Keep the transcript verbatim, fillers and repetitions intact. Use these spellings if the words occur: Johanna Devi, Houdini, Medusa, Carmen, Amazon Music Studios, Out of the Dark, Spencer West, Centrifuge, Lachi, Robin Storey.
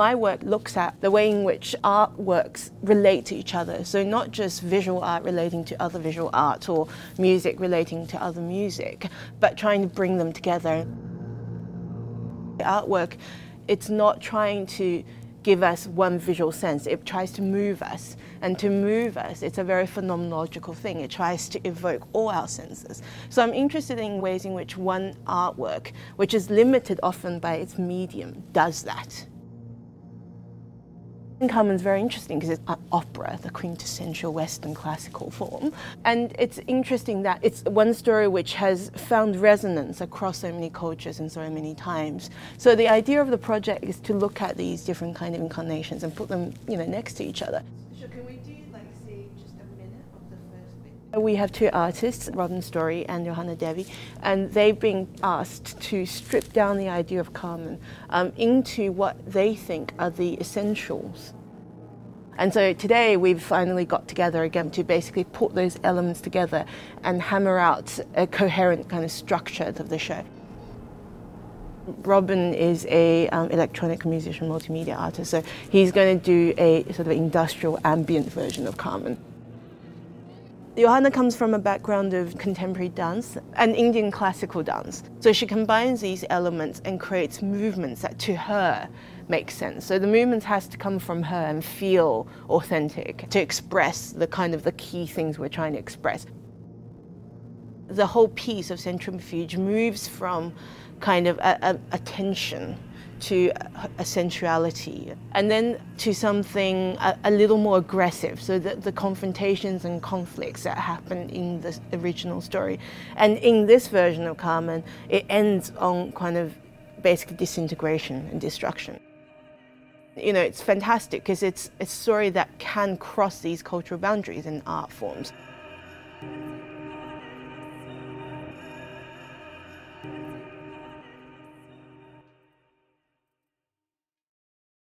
My work looks at the way in which artworks relate to each other, so not just visual art relating to other visual art or music relating to other music, but trying to bring them together. The artwork, it's not trying to give us one visual sense, it tries to move us. And to move us, it's a very phenomenological thing. It tries to evoke all our senses. So I'm interested in ways in which one artwork, which is limited often by its medium, does that. Carmen's very interesting because it's an opera, the quintessential Western classical form. And it's interesting that it's one story which has found resonance across so many cultures and so many times. So the idea of the project is to look at these different kind of incarnations and put them, you know, next to each other. So can we do, like, say, just a minute of the first bit? We have two artists, Robin Storey and Johanna Devi, and they've been asked to strip down the idea of Carmen um, into what they think are the essentials. And so today we've finally got together again to basically put those elements together and hammer out a coherent kind of structure of the show. Robin is a um, electronic musician, multimedia artist, so he's going to do a sort of industrial ambient version of Carmen. Johanna comes from a background of contemporary dance and Indian classical dance. So she combines these elements and creates movements that to her make sense. So the movements has to come from her and feel authentic to express the kind of the key things we're trying to express. The whole piece of Centrifuge moves from kind of a, a, a tension to a, a sensuality, and then to something a, a little more aggressive, so that the confrontations and conflicts that happened in the original story. And in this version of Carmen, it ends on kind of basically disintegration and destruction. You know, it's fantastic because it's a story that can cross these cultural boundaries in art forms.